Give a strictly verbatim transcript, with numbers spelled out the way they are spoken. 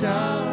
tower.